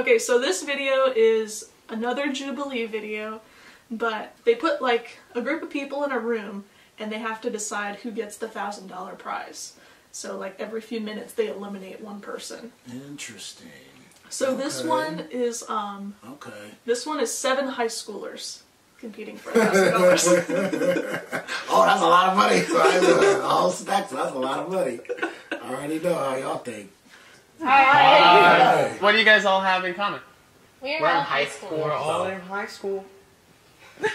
Okay, so this video is another Jubilee video, but they put like a group of people in a room and they have to decide who gets the $1,000 prize. So like every few minutes they eliminate one person. Interesting. So okay. This one is okay. This one is 7 high schoolers competing for $1,000. Oh, that's a lot of money. All stacks. That's a lot of money. I already know how y'all think. Hi. What do you guys all have in common? We're all in high school. We're all in high school.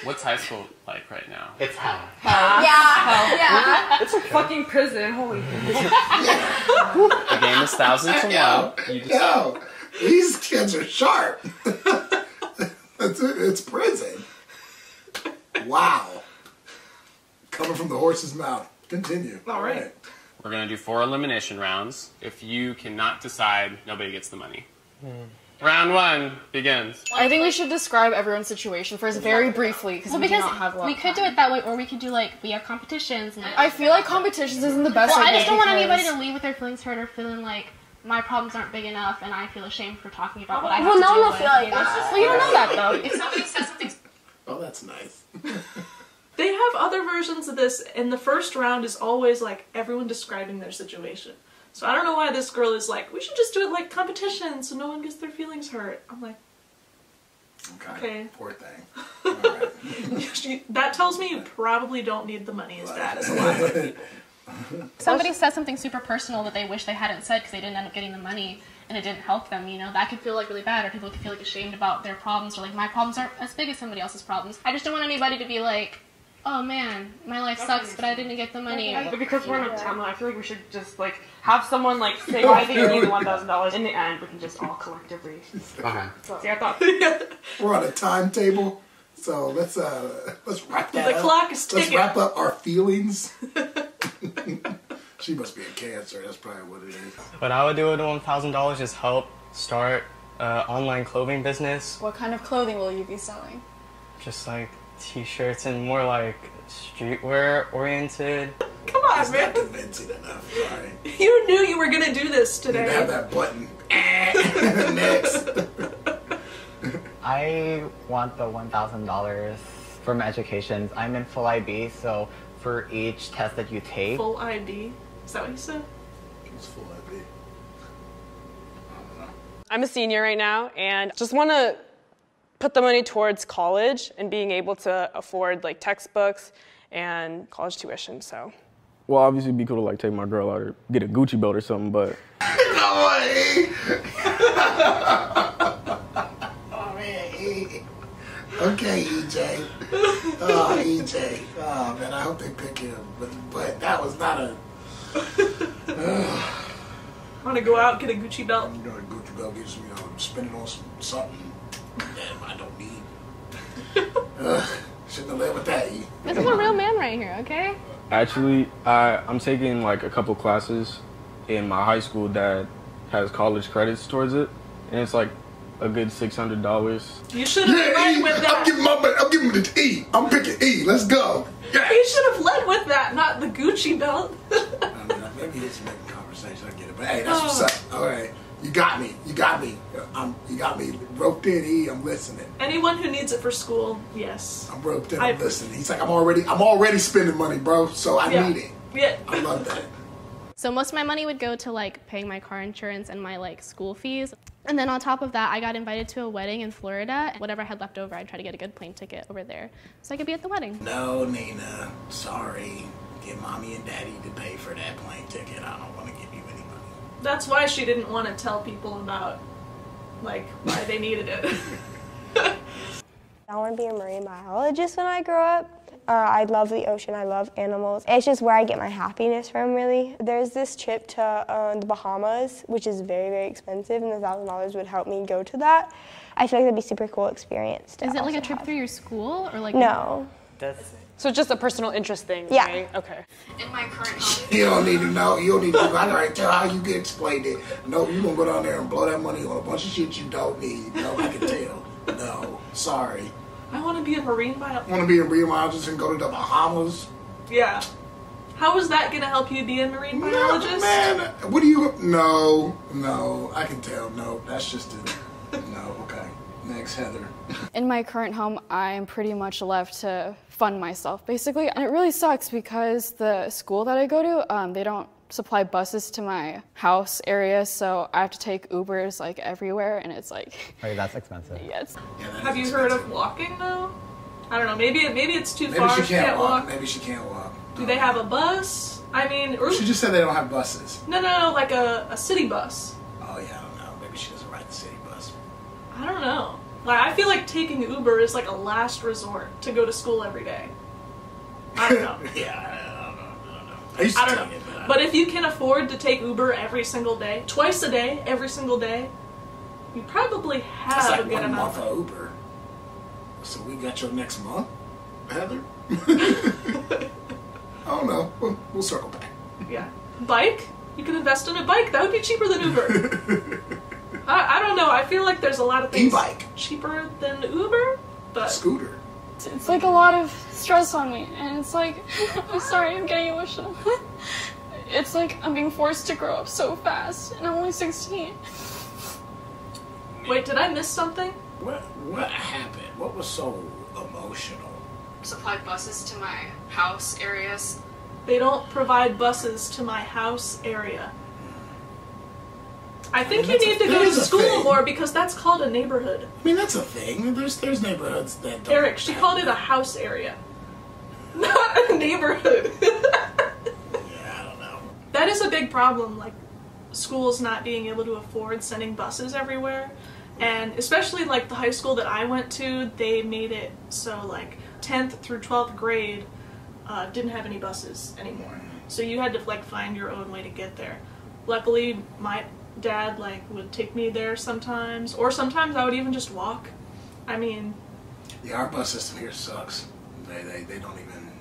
What's high school like right now? It's hell. Yeah. It's a fucking prison. Holy shit. The game is thousands from now. Yo, these kids are sharp. It's prison. Wow. Coming from the horse's mouth. Continue. All right. We're going to do 4 elimination rounds. If you cannot decide, nobody gets the money. Mm. Round 1 begins. I think we should describe everyone's situation first very briefly because we don't have a lot. We could do it that way, or we could do like we have competitions. And I feel like competitions isn't the best. Well, I just don't want anybody to leave with their feelings hurt or feeling like my problems aren't big enough, and I feel ashamed for talking about what I have to do. Well, no one will feel like that. Well, you don't know that though. If somebody says something, oh, that's nice. They have other versions of this, and the first round is always like everyone describing their situation. So I don't know why this girl is like, we should just do it like competition so no one gets their feelings hurt. I'm like, okay. Poor thing. All right. That tells me you probably don't need the money as bad as a lot of people. Somebody says something super personal that they wish they hadn't said because they didn't end up getting the money and it didn't help them, you know? That could feel like really bad, or people could feel like ashamed about their problems, or like my problems aren't as big as somebody else's problems. I just don't want anybody to be like, oh man, my life sucks, but I didn't get the money. But because we're in a timeline, I feel like we should just like have someone like say why they need the $1,000. In the end, we can just all collectively. Okay. So, see, I thought we're on a timetable, so let's wrap that up. The clock is ticking. Let's wrap up our feelings. She must be a Cancer. That's probably what it is. But I would do it on $1,000. Just help start online clothing business. What kind of clothing will you be selling? Just like T-shirts and more like streetwear oriented. Come on, it's man. Not convincing enough. Sorry. You knew you were gonna do this today. You have that button. Next. I want the $1,000 from education. I'm in full IB, so for each test that you take. Full IB? Is that what you said? It's full IB. I don't know. I'm a senior right now, and just wanna put the money towards college and being able to afford like textbooks and college tuition, so. Well, obviously it'd be cool to like take my girl out or get a Gucci belt or something, but. No way! Oh man, E. Okay, EJ. Oh, EJ. Oh man, I hope they pick him, but that was not a. I wanna go out, get a Gucci belt. You know, a Gucci belt gets, you know, spend it on something. Damn, I don't need. Shouldn't have lived with that. This is a real man right here, okay? Actually, I'm taking like a couple classes in my high school that has college credits towards it, and it's like a good $600. You should have led with that. I'm giving the E. I'm picking E. Let's go. Yeah. You should have led with that, not the Gucci belt. I mean, maybe it's making conversation. I get it, but hey, that's what's up. All right. You got me. You got me. You got me roped in. E, I'm listening. Anyone who needs it for school, yes. I'm roped in. I'm listening. He's like, I'm already spending money, bro. So I need it. Yeah. I love that. So most of my money would go to like paying my car insurance and my like school fees, and then on top of that, I got invited to a wedding in Florida. And whatever I had left over, I'd try to get a good plane ticket over there so I could be at the wedding. No, Nina. Sorry. Get mommy and daddy to pay for that plane ticket. I don't want to give you. That's why she didn't want to tell people about, like, why they needed it. I want to be a marine biologist when I grow up. I love the ocean. I love animals. It's just where I get my happiness from, really. There's this trip to the Bahamas, which is very, very expensive, and the $1,000 would help me go to that. I feel like that'd be a super cool experience. Is it like a trip through your school or like? No. That's it. So just a personal interest thing, right? Yeah. Okay. In my current you don't need to know. You don't need to know. I gotta tell how you get explained it. No, you're going to go down there and blow that money on a bunch of shit you don't need. No, I can tell. No, sorry. I want to be a marine biologist. Want to be a marine biologist and go to the Bahamas? Yeah. How is that going to help you be a marine biologist? No, man. What do you... No, no. I can tell. No, that's just it. No. Next, Heather. In my current home, I'm pretty much left to fund myself, basically. And it really sucks because the school that I go to, they don't supply buses to my house area, so I have to take Ubers like everywhere, and it's like... Oh, yeah, that's expensive. Yes. Yeah, that have you expensive. Heard of walking, though? I don't know, maybe it's too maybe far. Maybe she can't walk. Maybe she can't walk. Do they have a bus? I mean... Or... She just said they don't have buses. No, like a city bus. Oh, yeah, I don't know. Maybe she doesn't ride the city bus. I don't know. Like, I feel like taking Uber is like a last resort to go to school every day. I don't know. Yeah, I don't know. I used to I don't know. It, but if you can afford to take Uber every single day, twice a day, every single day, you probably have that's like a good amount. 1 month of Uber. So we got your next month, Heather? I don't know. We'll circle back. Yeah. Bike? You can invest in a bike. That would be cheaper than Uber. I don't know. I feel like there's a lot of things E-bike. Cheaper than Uber, but... Scooter. It's like a lot of stress on me, and it's like, I'm sorry, I'm getting emotional. It's like I'm being forced to grow up so fast, and I'm only 16. Wait, did I miss something? What happened? What was so emotional? Supply buses to my house areas. They don't provide buses to my house area. I think you need to go to school more because that's called a neighborhood. I mean, that's a thing. There's neighborhoods that don't... Eric, she called it a house area. Not a neighborhood. Yeah, I don't know. That is a big problem, like schools not being able to afford sending buses everywhere. And especially like the high school that I went to, they made it so like 10th through 12th grade didn't have any buses anymore. So you had to like find your own way to get there. Luckily, my dad like would take me there sometimes, or sometimes I would even just walk. I mean, yeah, our bus system here sucks. They don't even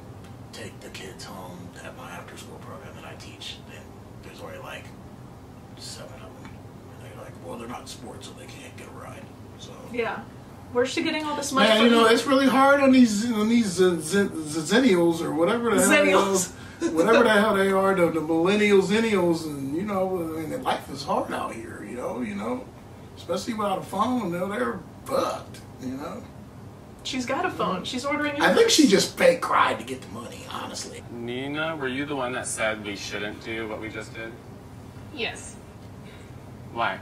take the kids home. At my after school program that I teach, and there's already like 7 of them, and they're like, well, they're not in sports, so they can't get a ride. So yeah, where's she getting all this money? Man, you know, it's really hard on these zennials or whatever the zennials. Hell, whatever the hell they are, the millennials, zennials, and you know, I mean, life is hard out here, you know, especially without a phone, they're fucked, you know. She's got a phone. She's ordering it. I think she just fake cried to get the money, honestly. Nina, were you the one that said we shouldn't do what we just did? Yes. Why?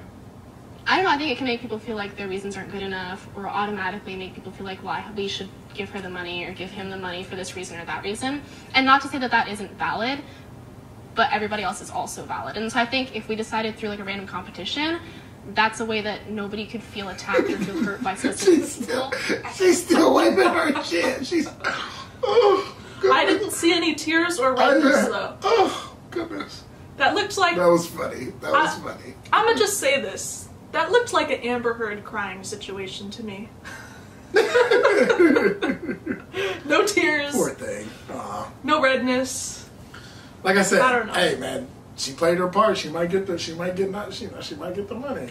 I don't know. I think it can make people feel like their reasons aren't good enough, or automatically make people feel like why we should give her the money or give him the money for this reason or that reason. And not to say that that isn't valid, but everybody else is also valid. And so I think if we decided through like a random competition, that's a way that nobody could feel attacked or feel hurt by certain people. She's still wiping her chin. She's... Oh, goodness. I didn't see any tears or redness, though. Oh, goodness. That looked like... That was funny. That was funny. I'm going to just say this. That looked like an Amber Heard crying situation to me. No tears. Poor thing. Aww. No redness. Like I said, I don't know. Hey man, she played her part. She might get the money.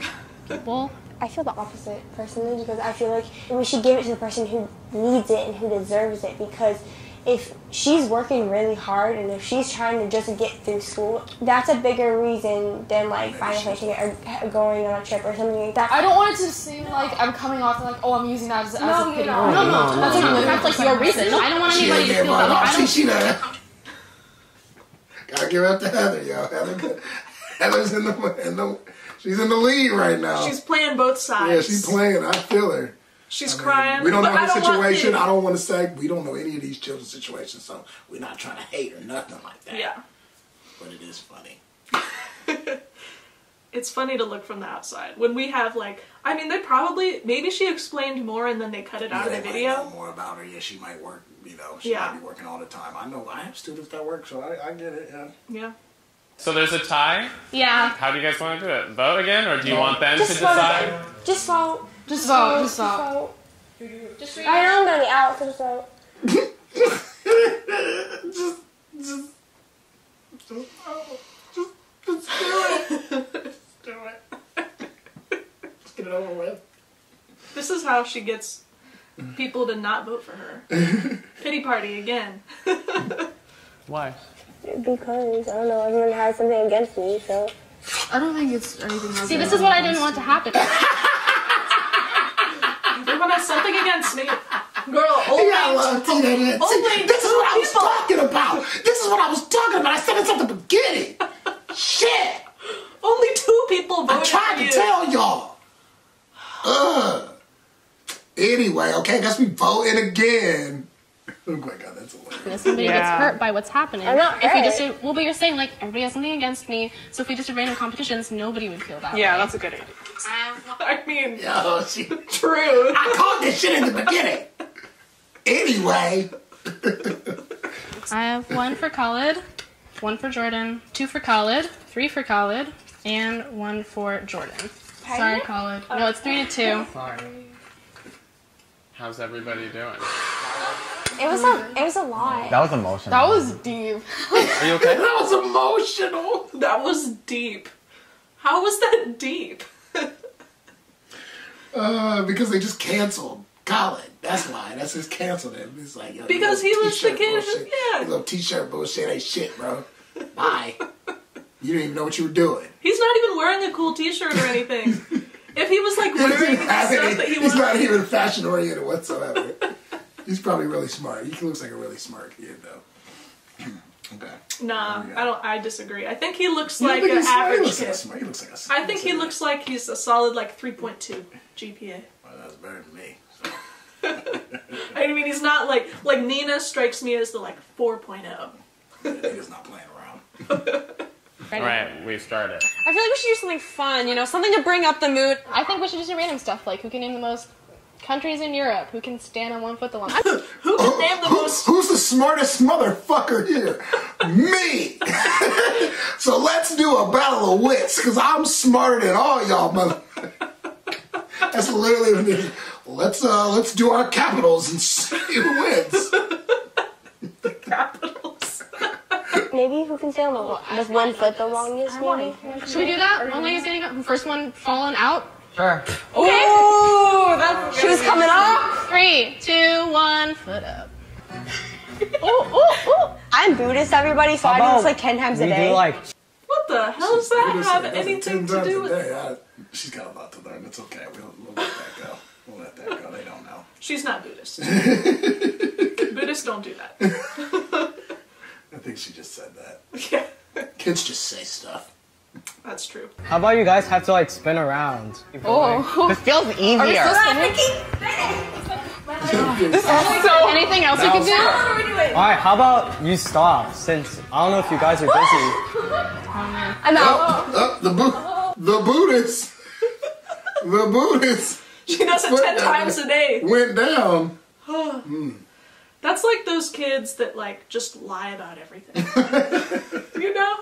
Well, I feel the opposite personally, because I feel like we should give it to the person who needs it and who deserves it. Because if she's working really hard and if she's trying to just get through school, that's a bigger reason than like buying a ticket or going on a trip or something like that. I don't want it to seem like I'm coming off like, oh, I'm using that as a thing. No, that's like your reason. I don't want anybody to feel that. Gotta give up to Heather, y'all. Heather's she's in the lead right now. She's playing both sides. Yeah, she's playing. I feel her. She's crying. We don't know her situation. I don't want to say we don't know any of these children's situations, so we're not trying to hate or nothing like that. Yeah. But it is funny. It's funny to look from the outside. When we have like, I mean, they probably, maybe she explained more and then they cut it out of the video. Know more about her. Yeah, she might work, you know, she might be working all the time. I know I have students that work, so I get it, yeah. Yeah. So there's a tie? Yeah. How do you guys want to do it? Vote again, or do you want them to decide? Just vote. Just vote. Just vote. Just vote. I know I'm going to be out, so just vote. Just vote. Just do it. Do it. Let's get it over with. This is how she gets people to not vote for her. Pity party again. Why? Because, I don't know, everyone has something against me, so... I don't think it's anything else. See, this is what I didn't want to happen. Everyone has something against me. Girl, only this is what I was talking about. This is what I was talking about. I said this at the beginning. Shit. Only 2 people voted. I tried to tell y'all. Ugh. Anyway, okay, I guess we voting again. Oh my God, that's hilarious. Somebody gets hurt by what's happening. I'm not hurt. If we just did, well, but you're saying like everybody has something against me, so if we just did random competitions, nobody would feel that. Yeah, way. That's a good idea. I mean, yo, she, true. I called this shit in the beginning. Anyway, I have 1 for Khalid, 1 for Jordan, 2 for Khalid, 3 for Khalid, and 1 for Jordan. Pardon? Sorry, Khalid. Oh, no, it's 3-2. Sorry. How's everybody doing? It was a lot. That was emotional. That was deep. Are you okay? That was emotional. That was deep. How was that deep? Because they just canceled Colin. That's why. That's just canceled him. It's like, yo, because he was the kid. Yeah. That little t-shirt bullshit ain't shit, bro. Bye. You didn't even know what you were doing. He's not even wearing a cool t-shirt or anything. If he was like wearing the stuff that he was, he's not even fashion oriented whatsoever. He's probably really smart. He looks like a really smart kid, though. Okay. Nah, I don't. I disagree. I think he looks like an average kid. He looks like a, I think he looks like he's a solid like 3.2 GPA. Well, that's better than me. So. I mean, he's not like Nina strikes me as the like 4.0. He's not playing around. Ready? All right, we've started. I feel like we should do something fun, you know, something to bring up the mood. I think we should just do random stuff, like who can name the most countries in Europe, who can stand on 1 foot the longest. Who can name the most... Who's the smartest motherfucker here? Me! So let's do a battle of wits, because I'm smarter than all y'all motherfuckers. That's literally what it is. Let's do our capitals and see who wins. The capitals. Maybe who can stand with 1 foot the longest, maybe? Should we do that? One leg is getting up. First one falling out. Sure. Okay. Oh, that's she was coming up. 3, 2, 1, foot up. Oh. I'm Buddhist, everybody, so I do this like 10 times a day. Do like... What the hell does that Buddhist have anything to do with it? She's got a lot to learn. It's okay. We'll let that go. We'll let that go. They don't know. She's not Buddhist. Buddhists don't do that. I think she just said that. Yeah. Kids just say stuff. That's true. How about you guys have to like spin around? Oh. This feels easier. Are we still spinning? This is so... Anything else you can do? Alright, how about you stop since I don't know if you guys are busy. I'm out. Oh, the Buddhists. She does it 10 times a day. Went down. Mm. That's like those kids that like just lie about everything. You know?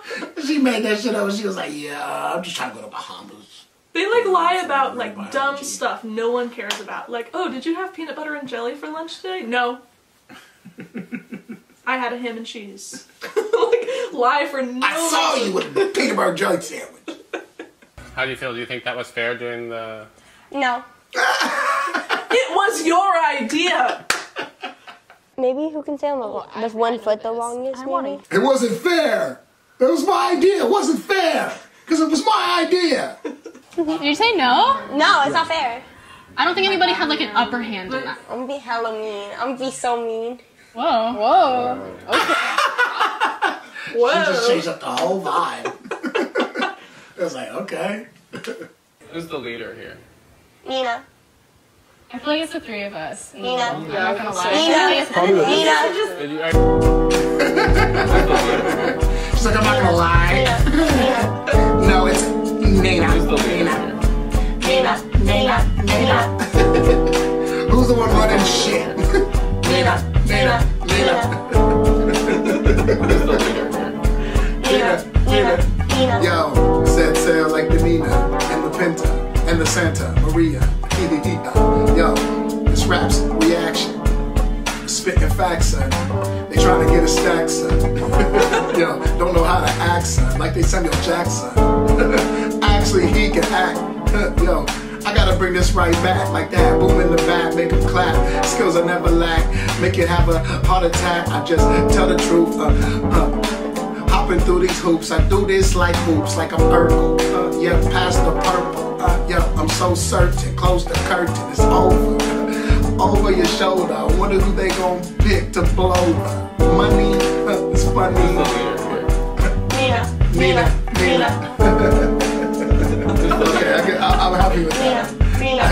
She made that shit up and she was like, yeah, I'm just trying to go to Bahamas. They like lie about like biology. Dumb stuff no one cares about. Like, oh, did you have peanut butter and jelly for lunch today? No. I had a ham and cheese. Like, lie for no reason. I saw you with a peanut butter and jelly sandwich. How do you feel? Do you think that was fair doing the... No. It was your idea! Maybe who can stand with 1 foot the longest, maybe? It wasn't fair! That was my idea! It wasn't fair! Because it was my idea! Did you say no? No, it's not fair. I don't think anybody had like an upper hand in that. I'm gonna be hella mean. I'm gonna be so mean. Whoa. Whoa. Okay. Whoa. She just changed up the whole vibe. I was like, okay. Who's the leader here? Nina. I feel like it's the 3 of us. Nina. I'm not gonna lie. Nina. She's like, I'm not gonna lie. Nina. No, it's Nina. Nina. Who's the one running shit? Nina. Yo, said sounds like the Nina and the Pinta. And the Santa Maria, yo, this rap's reaction, spitting facts, son. They trying to get a stack, son. Yo, don't know how to act, son. Like they Samuel Jackson. Actually, he can act. Yo, I gotta bring this right back, like that. Boom in the back, make them clap. Skills I never lack, make it have a heart attack. I just tell the truth. Hopping through these hoops, I do this like hoops, like a purple. Yeah, past the purple. Yeah, I'm so certain. Close the curtain, it's over. over your shoulder. I wonder who they gonna pick to blow money. It's funny. Nina. Okay, I'm happy with that. Nina.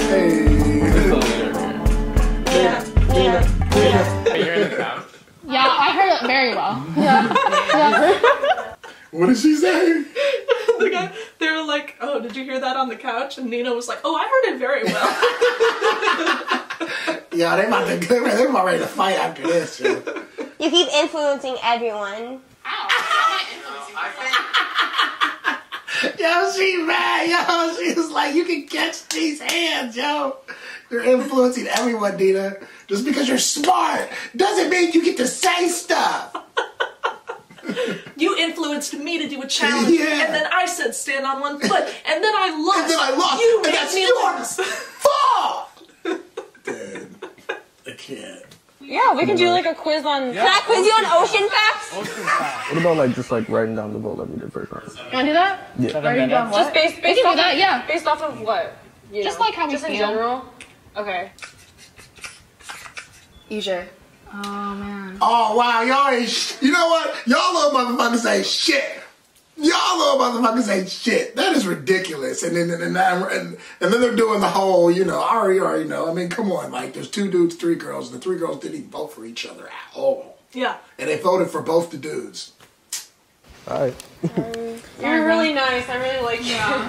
Hey. Nina. You heard it now? Yeah, I heard it very well. Yeah. What did she say? The guy, they were like, oh, did you hear that on the couch? And Nina was like, oh, I heard it very well. Yeah, they're about ready to fight after this. Yo. You keep influencing everyone. Ow. I think... Yo, she mad, yo. She was like, you can catch these hands, yo. You're influencing everyone, Nina. Just because you're smart doesn't mean you get to say stuff. You influenced me to do a challenge, yeah. And then I said stand on one foot, and then I lost. You and that's yours. Fall. Dude, I can't. Yeah, we can do like a quiz on. Yeah. Can I quiz you on ocean facts? Ocean facts. What about like just like writing down the goal that we did first? You wanna do that? Yeah. Writing down what? Just based off that, yeah. Based off of what? You just know, like how we just in general. Okay. Easier. Oh man. Oh wow, y'all ain't. You know what? Y'all little motherfuckers ain't shit. Y'all little motherfuckers ain't shit. That is ridiculous. And then they're doing the whole, you know, I already know. I mean, come on, like there's two dudes, three girls, and the three girls didn't even vote for each other at all. Yeah. And they voted for both the dudes. Hi. You're really nice. I really like you. Yeah.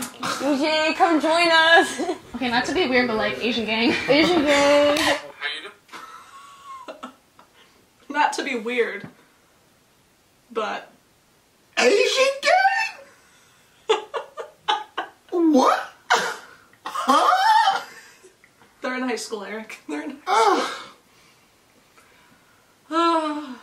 Eugene, come join us. Okay, not to be weird, but like Asian gang. Asian gang. Not to be weird, but Asian gang. What? Huh? They're in high school, Eric. They're in high school. Oh.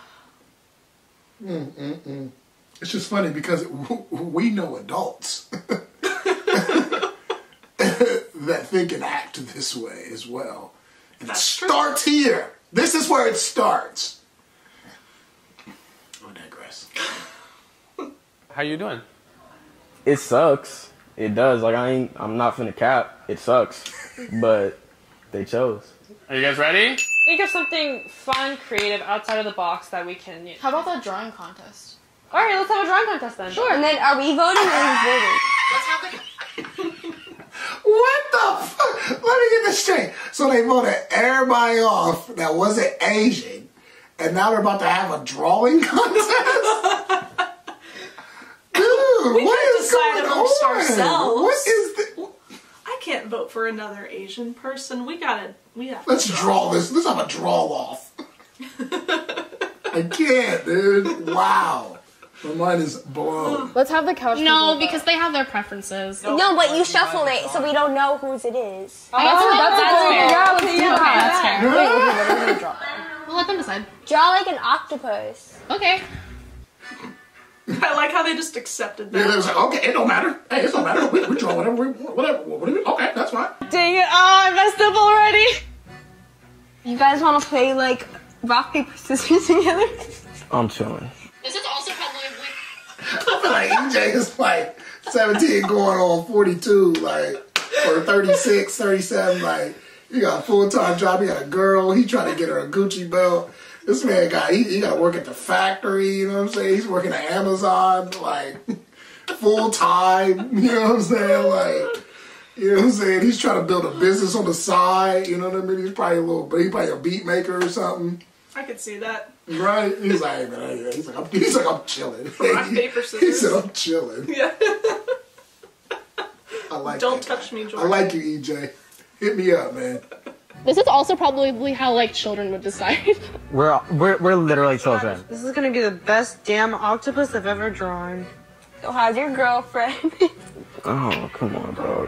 It's just funny because we know adults that think and act this way as well. And it starts here. This is where it starts. I digress. How you doing? It sucks. It does. Like I'm not finna cap. It sucks. But they chose. Are you guys ready? Think of something fun, creative, outside of the box that we can use. How about that drawing contest? All right, let's have a drawing contest then. Sure. And then are we voting or who's voting? What's happening? What the fuck? Let me get this straight. So they voted everybody off that wasn't Asian, and now they're about to have a drawing contest? Dude, what is going on? Ourselves. What is this? I can't vote for another Asian person. We gotta. Let's draw this. Let's have a draw-off. I can't, dude. Wow. My mind is blown. Let's have the couch. No, because they have their preferences. No, but you shuffle it so we don't know whose it is. Oh, that's fair. Yeah, that's fair. Okay, we're gonna draw. We'll let them decide. Draw like an octopus. Okay. I like how they just accepted that. Yeah, they was like, okay, it don't matter. Hey, it don't matter. We draw whatever we want. Whatever. Okay, that's fine. Dang it! Oh, I messed up already. You guys want to play like rock paper scissors together? I'm chilling. This is also probably. I feel like EJ is like 17 going on 42, like, or 36, 37, like, you got a full-time job, you got a girl, he trying to get her a Gucci belt. This man got, he got to work at the factory, you know what I'm saying? He's working at Amazon, like, full-time, you know what I'm saying? Like, you know what I'm saying? He's trying to build a business on the side, you know what I mean? He's probably a beat maker or something. I could see that. Right? He's like, man, he's like, I'm chilling. Rock, paper, scissors. He said, I'm chilling. Yeah. I like. Don't touch me, Jordan. I like you, EJ. Hit me up, man. This is also probably how like children would decide. We're literally children. This is gonna be the best damn octopus I've ever drawn. So how's your girlfriend? Oh, come on, bro.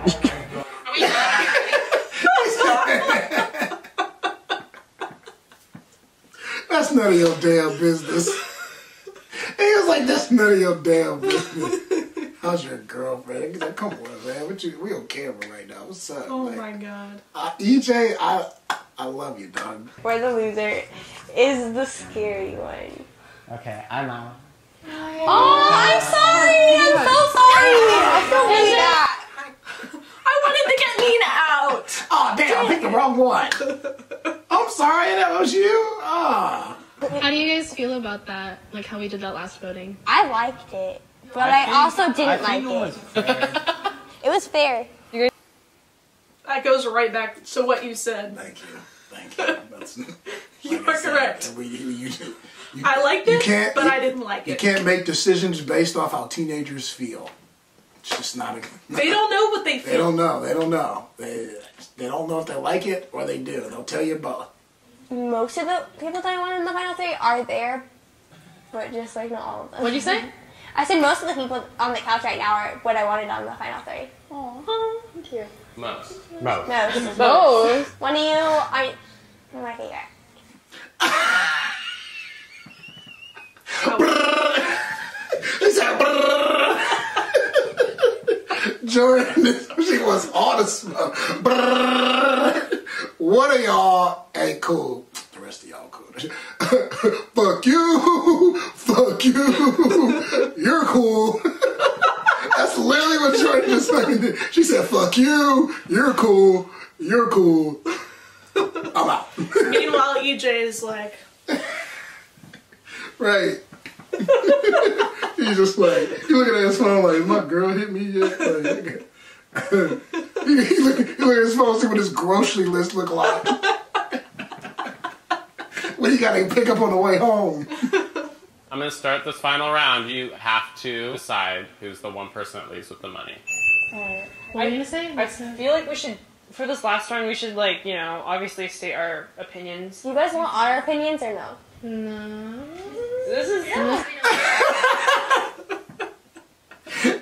That's none of your damn business. He was like, that's none of your damn business. How's your girlfriend? He's like, come on, man. We on camera right now. What's up? Oh, like, my God. EJ, I love you, dog. Where the loser is the scary one. Okay, I'm out. Oh, I'm sorry. I'm so sorry. I feel really bad. I wanted to get Nina out. Oh, damn. I picked the wrong one. I'm sorry. That was you. Oh. How do you guys feel about that? Like how we did that last voting? I liked it, but I also didn't like it. It was fair. That goes right back to what you said. Thank you. Thank you. That's, you are correct. I liked it, but I didn't like it. You can't make decisions based off how teenagers feel. It's just not a... They don't know what they feel. They don't know. They don't know. They don't know if they like it or they do. They'll tell you both. Most of the people that I wanted in the final three are there, but just like not all of them. What'd you say? I said most of the people on the couch right now are what I wanted on the final three. Aww. Thank you. Most. Most. Most. Most. One of you, I'm like a Jordan, she was all the smoke. One of y'all ain't cool. The rest of y'all cool. Fuck you. Fuck you. You're cool. That's literally what Jordan just fucking did. She said, fuck you. You're cool. You're cool. I'm out. Meanwhile, EJ is like... Right. He's just like, he's looking at his phone like, my girl hit me yet? Like, he's looking at his phone, see what his grocery list look like. What you gotta pick up on the way home? I'm going to start this final round. You have to decide who's the one person that leaves with the money. What are you saying? I feel like we should, for this last round, we should, like, you know, obviously state our opinions. You guys want our opinions or no? No. This is... Yeah.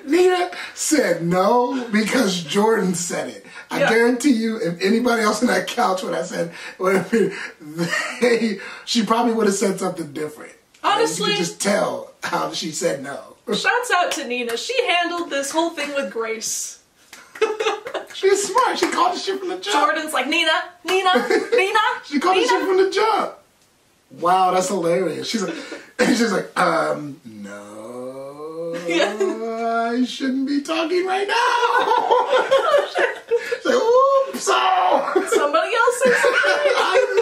Nina said no because Jordan said it. I guarantee you, if anybody else on that couch when I said, she probably would have said something different. Honestly, you can just tell how she said no. Shouts out to Nina. She handled this whole thing with grace. She's smart. She called the shit from the jump. Jordan's like, Nina, Nina, Nina. She called the shit from the jump. Wow, that's hilarious. She's like, no, I shouldn't be talking right now. She's like, oops, oh. Somebody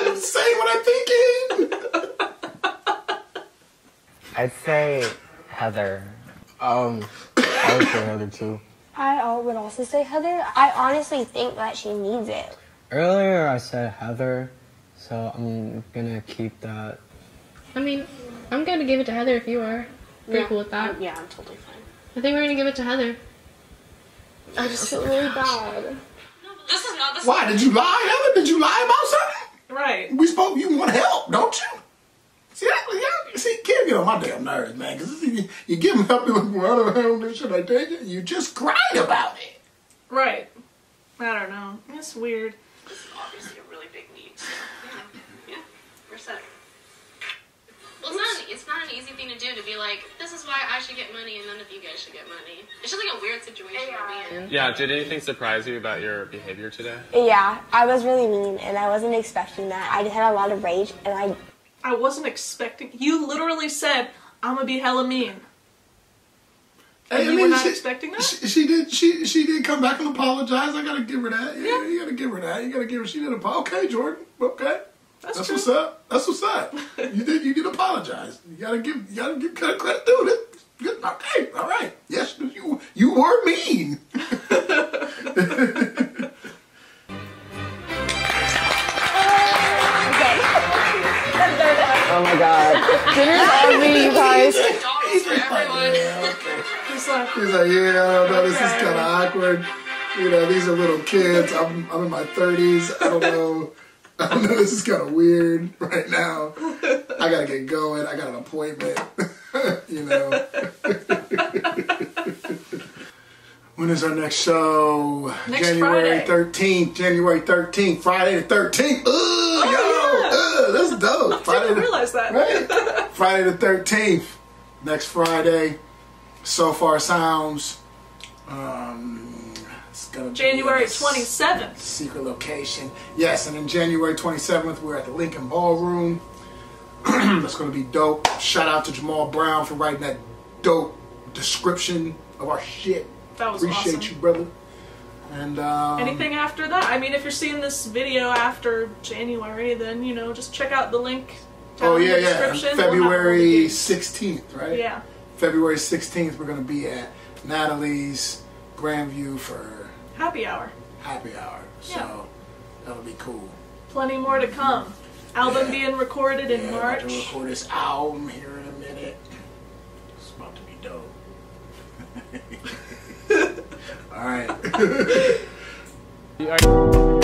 else said something. I'm saying what I'm thinking. I'd say Heather. I would say Heather too. I would also say Heather. I honestly think that she needs it. Earlier I said Heather, so I'm gonna keep that. I mean, I'm gonna give it to Heather if you are. Pretty cool with that. Yeah, I'm totally fine. I think we're gonna give it to Heather. I just feel really bad. This is not the same. Why? Did you lie, Heather? Did you lie about something? Right. We spoke, you want help, don't you? See, can't get on my damn nerves, man. Cause you give them help, like, well, I don't know, should I take it? You just cried about it. Right. I don't know. That's weird. This is obviously a really big need. So, yeah. We're set. Well, it's not an easy thing to do, to be like, this is why I should get money and none of you guys should get money. It's just like a weird situation to be in. Yeah, did anything surprise you about your behavior today? Yeah, I was really mean and I wasn't expecting that. I just had a lot of rage and I wasn't expecting. You literally said, "I'm gonna be hella mean." And you were not expecting that. She did. She did come back and apologize. I gotta give her that. Yeah. You gotta give her that. You gotta give her. She did apologize. Okay, Jordan. Okay. That's what's up. That's what's up. You did apologize. You gotta give kind of credit to it. Good. Okay. All right. Yes. You were mean. Oh my God! Dinner's on me, you guys. He's like, yeah, okay. He's like, yeah, I don't know. This is kind of awkward. You know, these are little kids. I'm in my 30s. I don't know. This is kind of weird right now. I gotta get going. I got an appointment. You know. When is our next show? Next January Friday. 13th. January 13th. Friday the 13th. That's dope. I didn't realize that. Right? Friday the 13th. Next Friday. So Far Sounds. It's gonna January 27th. Secret location. Yes, and then January 27th, we're at the Lincoln Ballroom. That's going to be dope. Shout out to Jamal Brown for writing that dope description of our shit. That was Appreciate awesome. You, brother. And anything after that? I mean, if you're seeing this video after January, then, you know, just check out the link down in the description. February 16th, right? Yeah. February 16th, we're going to be at Natalie's Grandview for... Happy Hour. Happy Hour. So, that'll be cool. Plenty more to come. Album being recorded in March. I'm about to record this album here in a minute. It's about to be dope. All right.